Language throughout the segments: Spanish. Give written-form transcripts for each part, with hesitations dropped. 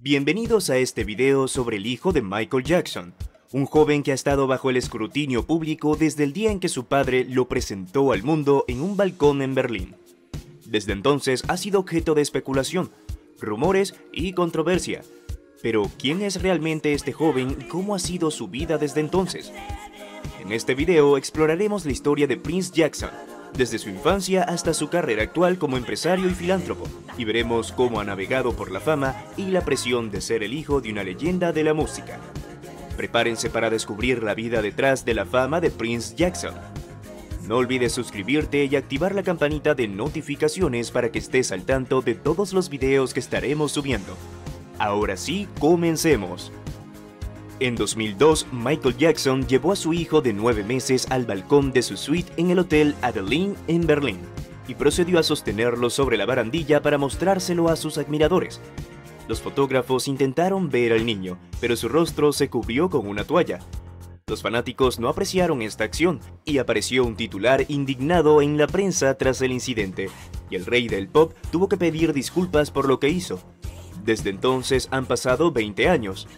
Bienvenidos a este video sobre el hijo de Michael Jackson, un joven que ha estado bajo el escrutinio público desde el día en que su padre lo presentó al mundo en un balcón en Berlín. Desde entonces ha sido objeto de especulación, rumores y controversia. Pero ¿quién es realmente este joven y cómo ha sido su vida desde entonces? En este video exploraremos la historia de Prince Jackson, desde su infancia hasta su carrera actual como empresario y filántropo, y veremos cómo ha navegado por la fama y la presión de ser el hijo de una leyenda de la música. Prepárense para descubrir la vida detrás de la fama de Prince Jackson. No olvides suscribirte y activar la campanita de notificaciones para que estés al tanto de todos los videos que estaremos subiendo. Ahora sí, comencemos. En 2002, Michael Jackson llevó a su hijo de 9 meses al balcón de su suite en el Hotel Adeline en Berlín y procedió a sostenerlo sobre la barandilla para mostrárselo a sus admiradores. Los fotógrafos intentaron ver al niño, pero su rostro se cubrió con una toalla. Los fanáticos no apreciaron esta acción y apareció un titular indignado en la prensa tras el incidente, y el rey del pop tuvo que pedir disculpas por lo que hizo. Desde entonces han pasado 20 años.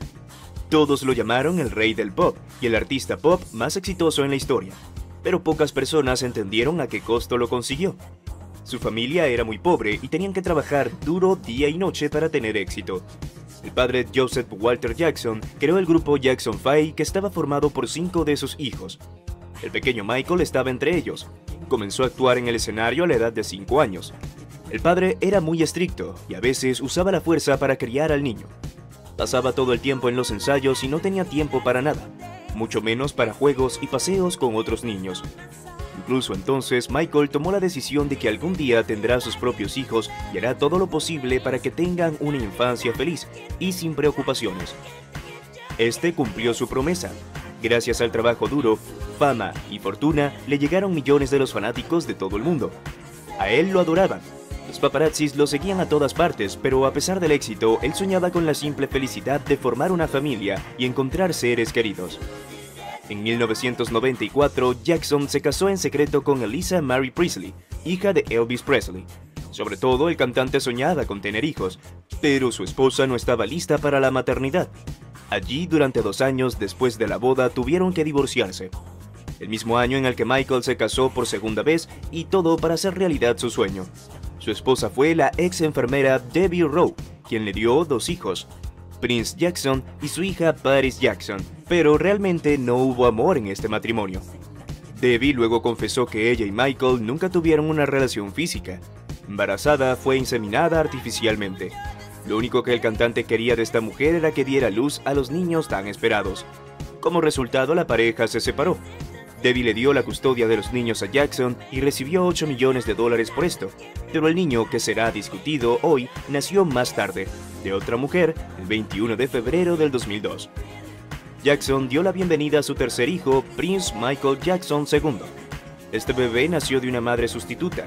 Todos lo llamaron el rey del pop y el artista pop más exitoso en la historia, pero pocas personas entendieron a qué costo lo consiguió. Su familia era muy pobre y tenían que trabajar duro día y noche para tener éxito. El padre Joseph Walter Jackson creó el grupo Jackson 5, que estaba formado por 5 de sus hijos. El pequeño Michael estaba entre ellos. Comenzó a actuar en el escenario a la edad de 5 años. El padre era muy estricto y a veces usaba la fuerza para criar al niño. Pasaba todo el tiempo en los ensayos y no tenía tiempo para nada, mucho menos para juegos y paseos con otros niños. Incluso entonces, Michael tomó la decisión de que algún día tendrá sus propios hijos y hará todo lo posible para que tengan una infancia feliz y sin preocupaciones. Este cumplió su promesa. Gracias al trabajo duro, fama y fortuna, le llegaron millones de los fanáticos de todo el mundo. A él lo adoraban. Los paparazzis lo seguían a todas partes, pero a pesar del éxito, él soñaba con la simple felicidad de formar una familia y encontrar seres queridos. En 1994, Jackson se casó en secreto con Lisa Marie Presley, hija de Elvis Presley. Sobre todo, el cantante soñaba con tener hijos, pero su esposa no estaba lista para la maternidad. Allí, durante 2 años después de la boda, tuvieron que divorciarse. El mismo año en el que Michael se casó por segunda vez, y todo para hacer realidad su sueño. Su esposa fue la ex enfermera Debbie Rowe, quien le dio 2 hijos, Prince Jackson y su hija Paris Jackson, pero realmente no hubo amor en este matrimonio. Debbie luego confesó que ella y Michael nunca tuvieron una relación física. Embarazada, fue inseminada artificialmente. Lo único que el cantante quería de esta mujer era que diera luz a los niños tan esperados. Como resultado, la pareja se separó. Debbie le dio la custodia de los niños a Jackson y recibió $8 millones por esto, pero el niño, que será discutido hoy, nació más tarde, de otra mujer, el 21 de febrero del 2002. Jackson dio la bienvenida a su tercer hijo, Prince Michael Jackson II. Este bebé nació de una madre sustituta.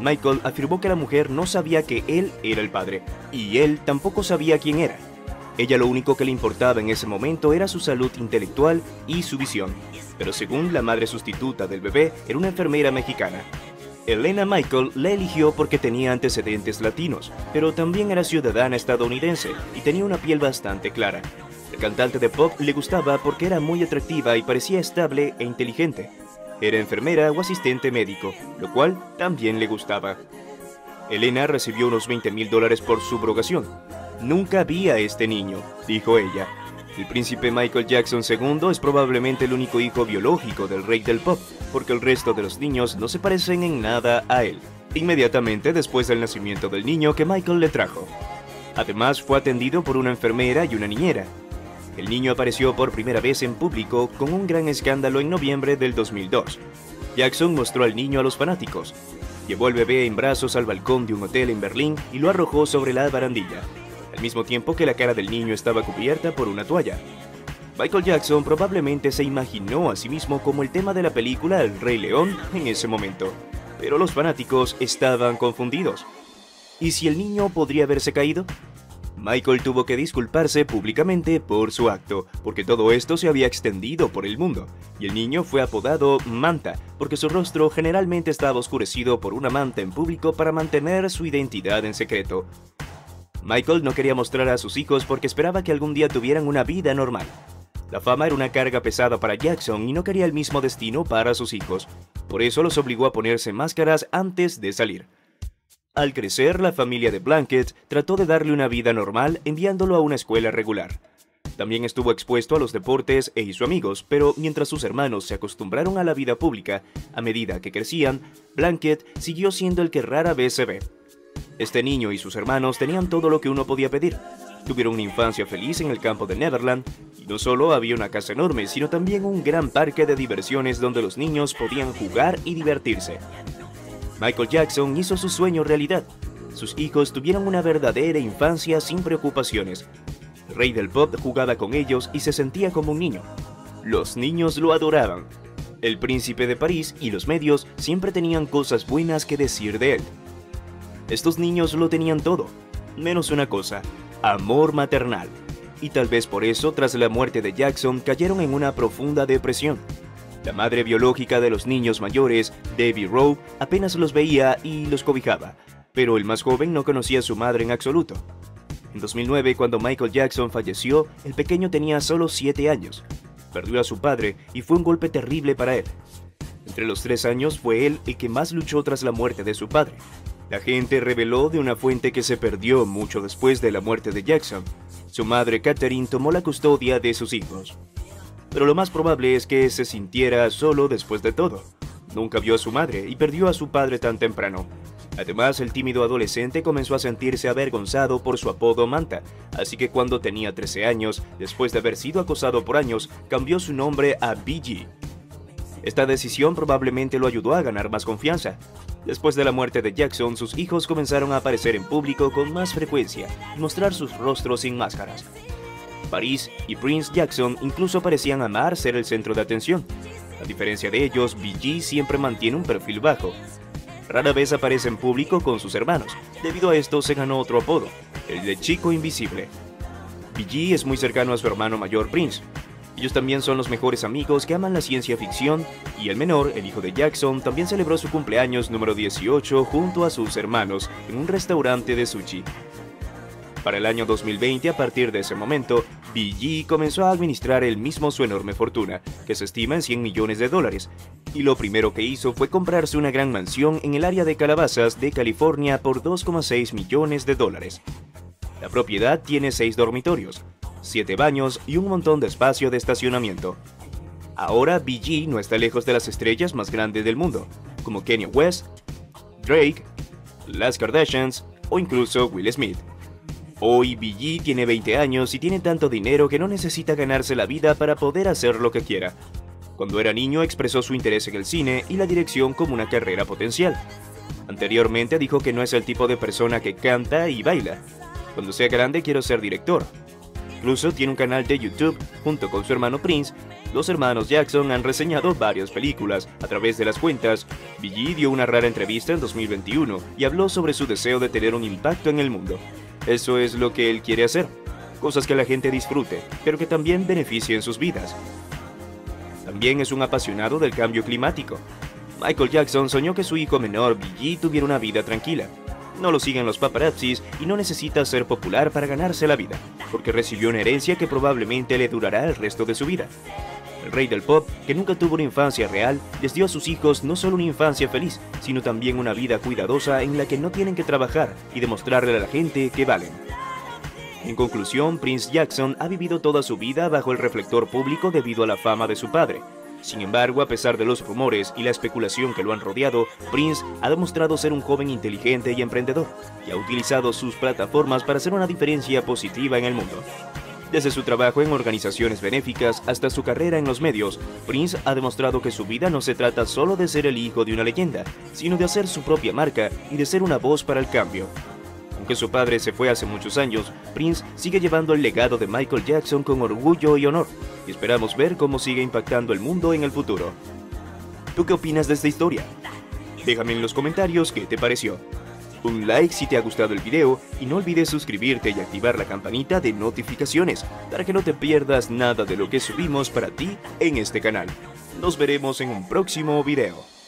Michael afirmó que la mujer no sabía que él era el padre, y él tampoco sabía quién era. Ella lo único que le importaba en ese momento era su salud intelectual y su visión, pero según la madre sustituta del bebé, era una enfermera mexicana. Elena Michael la eligió porque tenía antecedentes latinos, pero también era ciudadana estadounidense y tenía una piel bastante clara. El cantante de pop le gustaba porque era muy atractiva y parecía estable e inteligente. Era enfermera o asistente médico, lo cual también le gustaba. Elena recibió unos $20,000 por subrogación. «Nunca vi a este niño», dijo ella. El príncipe Michael Jackson II es probablemente el único hijo biológico del rey del pop, porque el resto de los niños no se parecen en nada a él, inmediatamente después del nacimiento del niño que Michael le trajo. Además, fue atendido por una enfermera y una niñera. El niño apareció por primera vez en público con un gran escándalo en noviembre del 2002. Jackson mostró al niño a los fanáticos. Llevó al bebé en brazos al balcón de un hotel en Berlín y lo arrojó sobre la barandilla, al mismo tiempo que la cara del niño estaba cubierta por una toalla. Michael Jackson probablemente se imaginó a sí mismo como el tema de la película El Rey León en ese momento, pero los fanáticos estaban confundidos. ¿Y si el niño podría haberse caído? Michael tuvo que disculparse públicamente por su acto, porque todo esto se había extendido por el mundo, y el niño fue apodado Manta, porque su rostro generalmente estaba oscurecido por una manta en público para mantener su identidad en secreto. Michael no quería mostrar a sus hijos porque esperaba que algún día tuvieran una vida normal. La fama era una carga pesada para Jackson y no quería el mismo destino para sus hijos. Por eso los obligó a ponerse máscaras antes de salir. Al crecer, la familia de Blanket trató de darle una vida normal enviándolo a una escuela regular. También estuvo expuesto a los deportes e hizo amigos, pero mientras sus hermanos se acostumbraron a la vida pública, a medida que crecían, Blanket siguió siendo el que rara vez se ve. Este niño y sus hermanos tenían todo lo que uno podía pedir. Tuvieron una infancia feliz en el campo de Neverland, y no solo había una casa enorme, sino también un gran parque de diversiones donde los niños podían jugar y divertirse. Michael Jackson hizo su sueño realidad. Sus hijos tuvieron una verdadera infancia sin preocupaciones. El rey del pop jugaba con ellos y se sentía como un niño. Los niños lo adoraban. El príncipe de París y los medios siempre tenían cosas buenas que decir de él. Estos niños lo tenían todo, menos una cosa: amor maternal. Y tal vez por eso, tras la muerte de Jackson, cayeron en una profunda depresión. La madre biológica de los niños mayores, Debbie Rowe, apenas los veía y los cobijaba, pero el más joven no conocía a su madre en absoluto. En 2009, cuando Michael Jackson falleció, el pequeño tenía solo 7 años. Perdió a su padre y fue un golpe terrible para él. Entre los 3 años fue él el que más luchó tras la muerte de su padre. La gente reveló de una fuente que se perdió mucho después de la muerte de Jackson. Su madre, Catherine, tomó la custodia de sus hijos. Pero lo más probable es que se sintiera solo después de todo. Nunca vio a su madre y perdió a su padre tan temprano. Además, el tímido adolescente comenzó a sentirse avergonzado por su apodo Manta, así que cuando tenía 13 años, después de haber sido acosado por años, cambió su nombre a Bigi. Esta decisión probablemente lo ayudó a ganar más confianza. Después de la muerte de Jackson, sus hijos comenzaron a aparecer en público con más frecuencia y mostrar sus rostros sin máscaras. Paris y Prince Jackson incluso parecían amar ser el centro de atención. A diferencia de ellos, Bigi siempre mantiene un perfil bajo. Rara vez aparece en público con sus hermanos. Debido a esto se ganó otro apodo, el de Chico Invisible. Bigi es muy cercano a su hermano mayor Prince. Ellos también son los mejores amigos que aman la ciencia ficción, y el menor, el hijo de Jackson, también celebró su cumpleaños número 18 junto a sus hermanos en un restaurante de sushi. Para el año 2020, a partir de ese momento, Bigi comenzó a administrar él mismo su enorme fortuna, que se estima en $100 millones, y lo primero que hizo fue comprarse una gran mansión en el área de Calabasas de California por $2,6 millones. La propiedad tiene 6 dormitorios, 7 baños y un montón de espacio de estacionamiento. Ahora Bigi no está lejos de las estrellas más grandes del mundo, como Kanye West, Drake, las Kardashians o incluso Will Smith. Hoy Bigi tiene 20 años y tiene tanto dinero que no necesita ganarse la vida para poder hacer lo que quiera. Cuando era niño expresó su interés en el cine y la dirección como una carrera potencial. Anteriormente dijo que no es el tipo de persona que canta y baila. Cuando sea grande quiero ser director. Incluso tiene un canal de YouTube junto con su hermano Prince. Los hermanos Jackson han reseñado varias películas a través de las cuentas. Bigi dio una rara entrevista en 2021 y habló sobre su deseo de tener un impacto en el mundo. Eso es lo que él quiere hacer, cosas que la gente disfrute, pero que también beneficien sus vidas. También es un apasionado del cambio climático. Michael Jackson soñó que su hijo menor, Bigi, tuviera una vida tranquila. No lo siguen los paparazzis y no necesita ser popular para ganarse la vida, porque recibió una herencia que probablemente le durará el resto de su vida. El rey del pop, que nunca tuvo una infancia real, les dio a sus hijos no solo una infancia feliz, sino también una vida cuidadosa en la que no tienen que trabajar y demostrarle a la gente que valen. En conclusión, Prince Jackson ha vivido toda su vida bajo el reflector público debido a la fama de su padre. Sin embargo, a pesar de los rumores y la especulación que lo han rodeado, Prince ha demostrado ser un joven inteligente y emprendedor, y ha utilizado sus plataformas para hacer una diferencia positiva en el mundo. Desde su trabajo en organizaciones benéficas hasta su carrera en los medios, Prince ha demostrado que su vida no se trata solo de ser el hijo de una leyenda, sino de hacer su propia marca y de ser una voz para el cambio. Aunque su padre se fue hace muchos años, Prince sigue llevando el legado de Michael Jackson con orgullo y honor, y esperamos ver cómo sigue impactando el mundo en el futuro. ¿Tú qué opinas de esta historia? Déjame en los comentarios qué te pareció. Un like si te ha gustado el video y no olvides suscribirte y activar la campanita de notificaciones para que no te pierdas nada de lo que subimos para ti en este canal. Nos veremos en un próximo video.